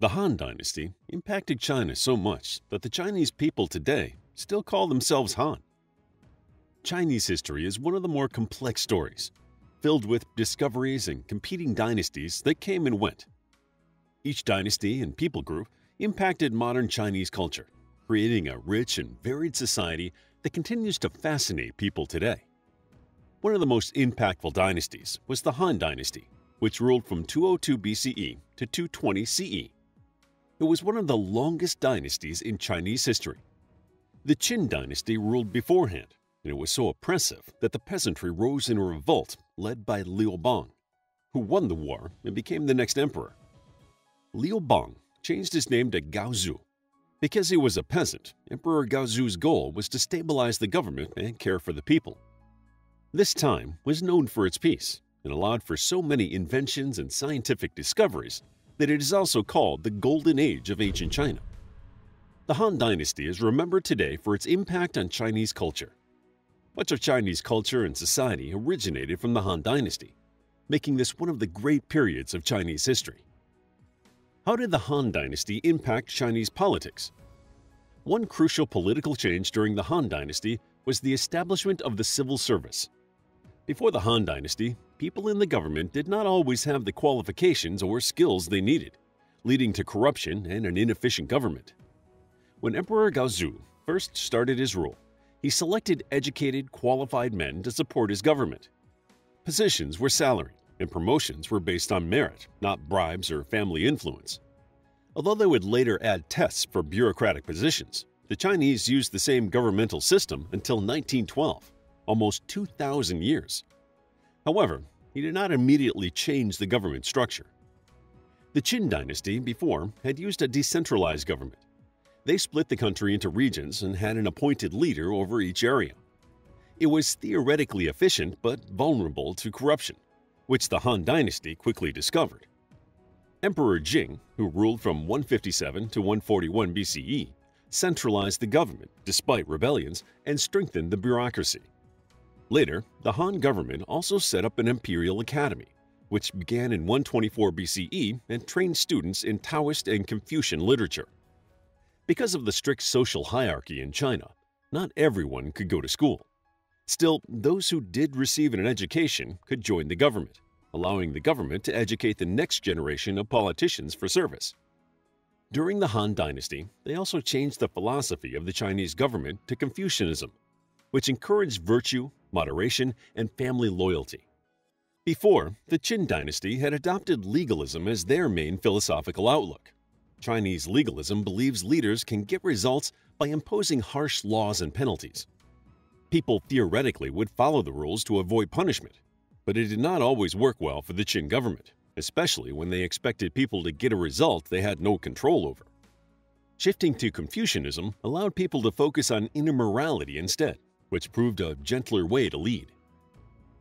The Han Dynasty impacted China so much that the Chinese people today still call themselves Han. Chinese history is one of the more complex stories, filled with discoveries and competing dynasties that came and went. Each dynasty and people group impacted modern Chinese culture, creating a rich and varied society that continues to fascinate people today. One of the most impactful dynasties was the Han Dynasty, which ruled from 202 BCE to 220 CE. It was one of the longest dynasties in Chinese history. The Qin Dynasty ruled beforehand, and it was so oppressive that the peasantry rose in a revolt led by Liu Bang, who won the war and became the next emperor. Liu Bang changed his name to Gaozu. Because he was a peasant, Emperor Gaozu's goal was to stabilize the government and care for the people. This time was known for its peace and allowed for so many inventions and scientific discoveries that it is also called the Golden Age of ancient China. The Han Dynasty is remembered today for its impact on Chinese culture. Much of Chinese culture and society originated from the Han Dynasty, making this one of the great periods of Chinese history. How did the Han Dynasty impact Chinese politics? One crucial political change during the Han Dynasty was the establishment of the civil service. Before the Han Dynasty, people in the government did not always have the qualifications or skills they needed, leading to corruption and an inefficient government. When Emperor Gaozu first started his rule, he selected educated, qualified men to support his government. Positions were salaried, and promotions were based on merit, not bribes or family influence. Although they would later add tests for bureaucratic positions, the Chinese used the same governmental system until 1912, almost 2,000 years. However, he did not immediately change the government structure. The Qin Dynasty before had used a decentralized government. They split the country into regions and had an appointed leader over each area. It was theoretically efficient but vulnerable to corruption, which the Han Dynasty quickly discovered. Emperor Jing, who ruled from 157 to 141 BCE, centralized the government despite rebellions and strengthened the bureaucracy. Later, the Han government also set up an Imperial Academy, which began in 124 BCE and trained students in Taoist and Confucian literature. Because of the strict social hierarchy in China, not everyone could go to school. Still, those who did receive an education could join the government, allowing the government to educate the next generation of politicians for service. During the Han Dynasty, they also changed the philosophy of the Chinese government to Confucianism, which encouraged virtue, moderation, and family loyalty. Before, the Qin Dynasty had adopted legalism as their main philosophical outlook. Chinese legalism believes leaders can get results by imposing harsh laws and penalties. People theoretically would follow the rules to avoid punishment, but it did not always work well for the Qin government, especially when they expected people to get a result they had no control over. Shifting to Confucianism allowed people to focus on inner morality instead, which proved a gentler way to lead.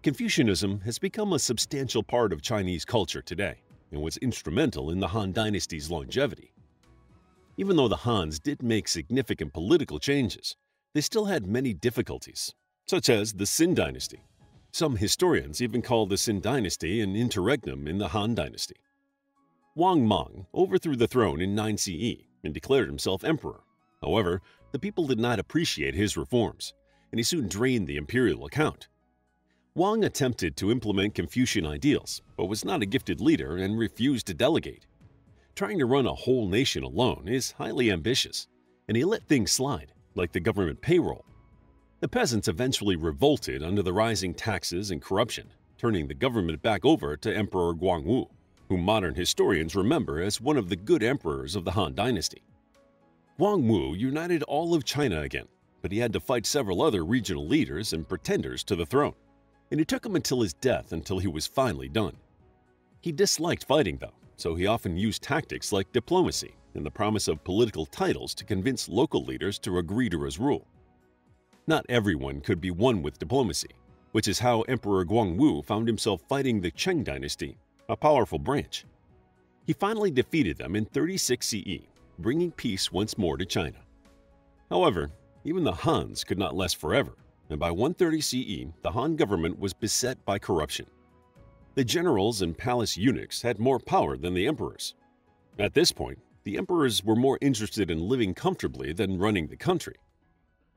Confucianism has become a substantial part of Chinese culture today and was instrumental in the Han Dynasty's longevity. Even though the Hans did make significant political changes, they still had many difficulties, such as the Xin Dynasty. Some historians even call the Xin Dynasty an interregnum in the Han Dynasty. Wang Mang overthrew the throne in 9 CE and declared himself emperor. However, the people did not appreciate his reforms, and he soon drained the imperial account. Wang attempted to implement Confucian ideals, but was not a gifted leader and refused to delegate. Trying to run a whole nation alone is highly ambitious, and he let things slide, like the government payroll. The peasants eventually revolted under the rising taxes and corruption, turning the government back over to Emperor Guangwu, whom modern historians remember as one of the good emperors of the Han Dynasty. Guangwu united all of China again, but he had to fight several other regional leaders and pretenders to the throne, and it took him until his death until he was finally done. He disliked fighting though, so he often used tactics like diplomacy and the promise of political titles to convince local leaders to agree to his rule. Not everyone could be won with diplomacy, which is how Emperor Guangwu found himself fighting the Cheng Dynasty, a powerful branch. He finally defeated them in 36 CE, bringing peace once more to China. However, even the Hans could not last forever, and by 130 CE, the Han government was beset by corruption. The generals and palace eunuchs had more power than the emperors. At this point, the emperors were more interested in living comfortably than running the country.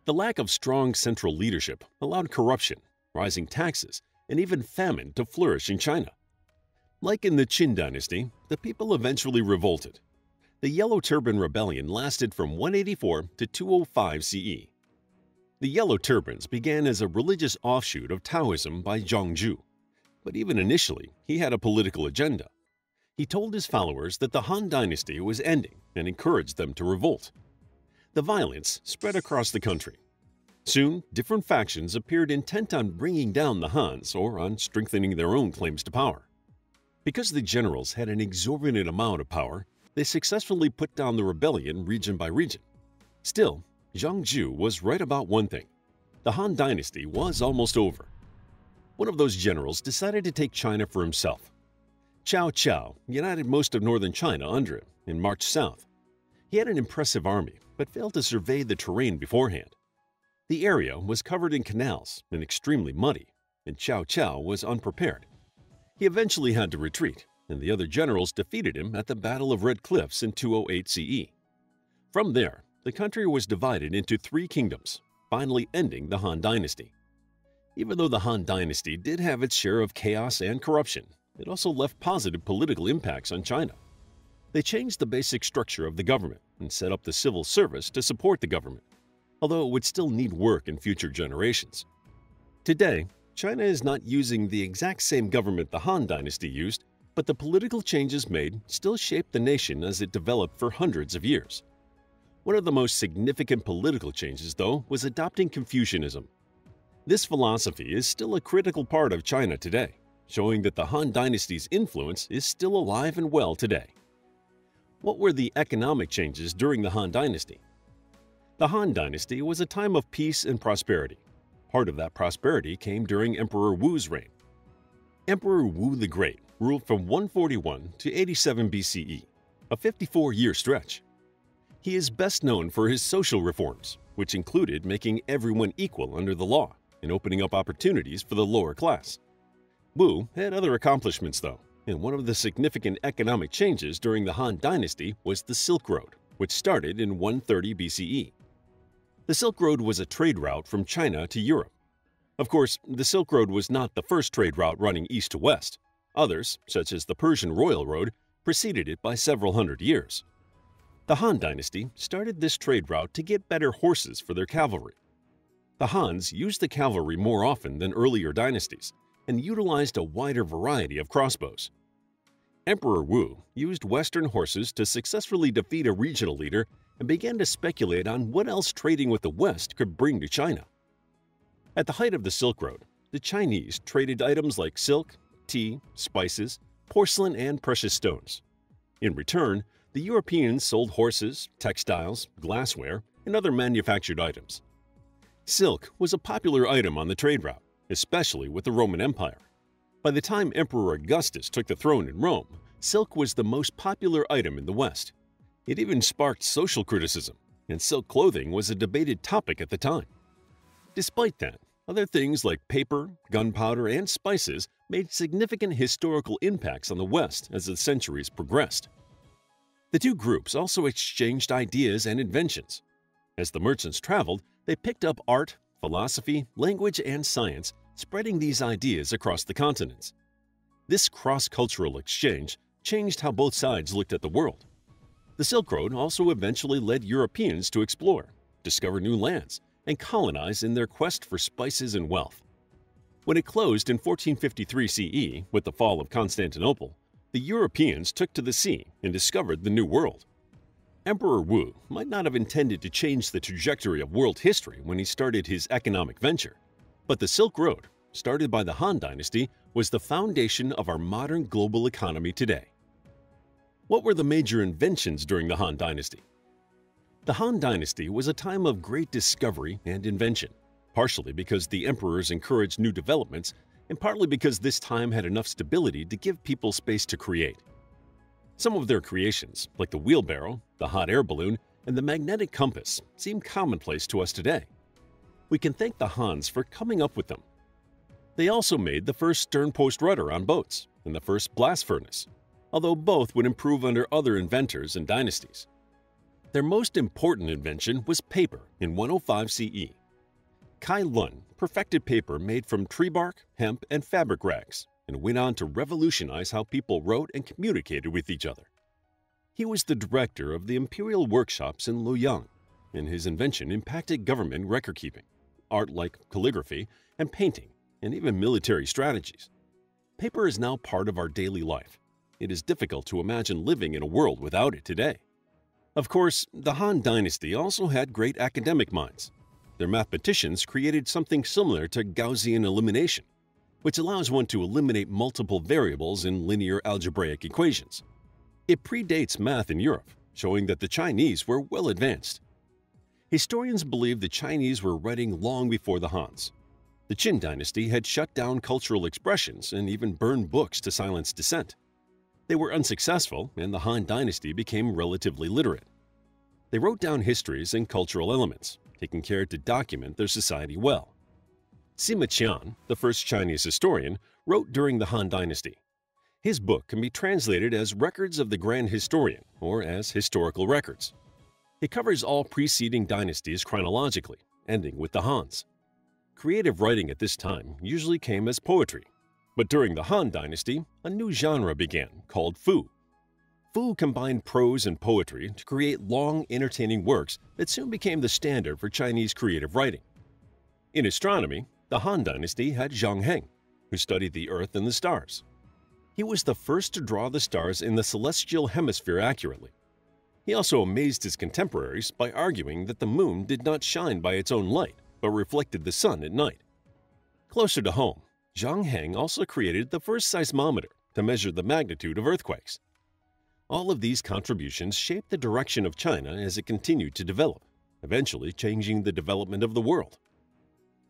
The lack of strong central leadership allowed corruption, rising taxes, and even famine to flourish in China. Like in the Qin Dynasty, the people eventually revolted. The Yellow Turban Rebellion lasted from 184 to 205 CE. The Yellow Turbans began as a religious offshoot of Taoism by Zhang Jue, but even initially, he had a political agenda. He told his followers that the Han Dynasty was ending and encouraged them to revolt. The violence spread across the country. Soon, different factions appeared intent on bringing down the Hans or on strengthening their own claims to power. Because the generals had an exorbitant amount of power, they successfully put down the rebellion region by region. Still, Zhang Zhu was right about one thing. The Han Dynasty was almost over. One of those generals decided to take China for himself. Cao Cao united most of northern China under him and marched south. He had an impressive army, but failed to survey the terrain beforehand. The area was covered in canals and extremely muddy, and Cao Cao was unprepared. He eventually had to retreat, and the other generals defeated him at the Battle of Red Cliffs in 208 CE. From there, the country was divided into three kingdoms, finally ending the Han Dynasty. Even though the Han Dynasty did have its share of chaos and corruption, it also left positive political impacts on China. They changed the basic structure of the government and set up the civil service to support the government, although it would still need work in future generations. Today, China is not using the exact same government the Han Dynasty used, but the political changes made still shaped the nation as it developed for hundreds of years. One of the most significant political changes, though, was adopting Confucianism. This philosophy is still a critical part of China today, showing that the Han Dynasty's influence is still alive and well today. What were the economic changes during the Han Dynasty? The Han Dynasty was a time of peace and prosperity. Part of that prosperity came during Emperor Wu's reign. Emperor Wu the Great ruled from 141 to 87 BCE, a 54-year stretch. He is best known for his social reforms, which included making everyone equal under the law and opening up opportunities for the lower class. Wu had other accomplishments, though, and one of the significant economic changes during the Han Dynasty was the Silk Road, which started in 130 BCE. The Silk Road was a trade route from China to Europe. Of course, the Silk Road was not the first trade route running east to west. Others, such as the Persian Royal Road, preceded it by several hundred years. The Han Dynasty started this trade route to get better horses for their cavalry. The Hans used the cavalry more often than earlier dynasties, and utilized a wider variety of crossbows. Emperor Wu used Western horses to successfully defeat a regional leader and began to speculate on what else trading with the West could bring to China. At the height of the Silk Road, the Chinese traded items like silk, tea, spices, porcelain, and precious stones. In return, the Europeans sold horses, textiles, glassware, and other manufactured items. Silk was a popular item on the trade route, especially with the Roman Empire. By the time Emperor Augustus took the throne in Rome, silk was the most popular item in the West. It even sparked social criticism, and silk clothing was a debated topic at the time. Despite that, other things like paper, gunpowder, and spices made significant historical impacts on the West as the centuries progressed. The two groups also exchanged ideas and inventions. As the merchants traveled, they picked up art, philosophy, language, and science, spreading these ideas across the continents. This cross-cultural exchange changed how both sides looked at the world. The Silk Road also eventually led Europeans to explore, discover new lands, and colonize in their quest for spices and wealth. When it closed in 1453 CE with the fall of Constantinople, the Europeans took to the sea and discovered the New World. Emperor Wu might not have intended to change the trajectory of world history when he started his economic venture, but the Silk Road, started by the Han Dynasty, was the foundation of our modern global economy today. What were the major inventions during the Han Dynasty? The Han Dynasty was a time of great discovery and invention, partially because the emperors encouraged new developments and partly because this time had enough stability to give people space to create. Some of their creations, like the wheelbarrow, the hot air balloon, and the magnetic compass, seem commonplace to us today. We can thank the Hans for coming up with them. They also made the first sternpost rudder on boats and the first blast furnace. although both would improve under other inventors and dynasties. Their most important invention was paper in 105 CE. Cai Lun perfected paper made from tree bark, hemp, and fabric rags, and went on to revolutionize how people wrote and communicated with each other. He was the director of the imperial workshops in Luoyang, and his invention impacted government record-keeping, art like calligraphy and painting, and even military strategies. Paper is now part of our daily life. It is difficult to imagine living in a world without it today. Of course, the Han Dynasty also had great academic minds. Their mathematicians created something similar to Gaussian elimination, which allows one to eliminate multiple variables in linear algebraic equations. It predates math in Europe, showing that the Chinese were well advanced. Historians believe the Chinese were writing long before the Hans. The Qin Dynasty had shut down cultural expressions and even burned books to silence dissent. They were unsuccessful, and the Han Dynasty became relatively literate. They wrote down histories and cultural elements, taking care to document their society well. Sima Qian, the first Chinese historian, wrote during the Han Dynasty. His book can be translated as Records of the Grand Historian or as Historical Records. It covers all preceding dynasties chronologically, ending with the Hans. Creative writing at this time usually came as poetry, but during the Han Dynasty, a new genre began called Fu. Fu combined prose and poetry to create long, entertaining works that soon became the standard for Chinese creative writing. In astronomy, the Han Dynasty had Zhang Heng, who studied the Earth and the stars. He was the first to draw the stars in the celestial hemisphere accurately. He also amazed his contemporaries by arguing that the moon did not shine by its own light, but reflected the sun at night. Closer to home, Zhang Heng also created the first seismometer to measure the magnitude of earthquakes. All of these contributions shaped the direction of China as it continued to develop, eventually changing the development of the world.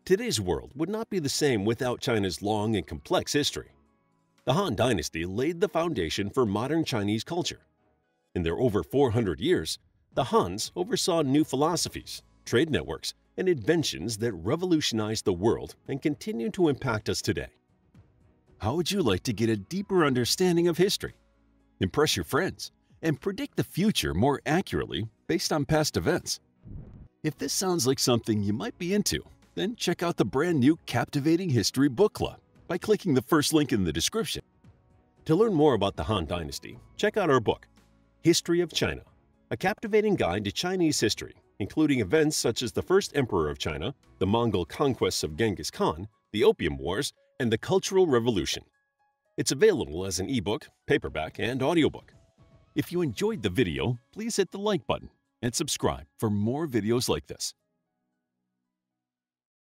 Today's world would not be the same without China's long and complex history. The Han Dynasty laid the foundation for modern Chinese culture. In their over 400 years, the Hans oversaw new philosophies, trade networks, and inventions that revolutionized the world and continue to impact us today. How would you like to get a deeper understanding of history? Impress your friends, and predict the future more accurately based on past events. If this sounds like something you might be into, then check out the brand new Captivating History Book Club by clicking the first link in the description. To learn more about the Han Dynasty, check out our book, History of China, a captivating guide to Chinese history, including events such as the first emperor of China, the Mongol conquests of Genghis Khan, the Opium Wars, and the Cultural Revolution. It's available as an ebook, paperback, and audiobook. If you enjoyed the video, please hit the like button and subscribe for more videos like this.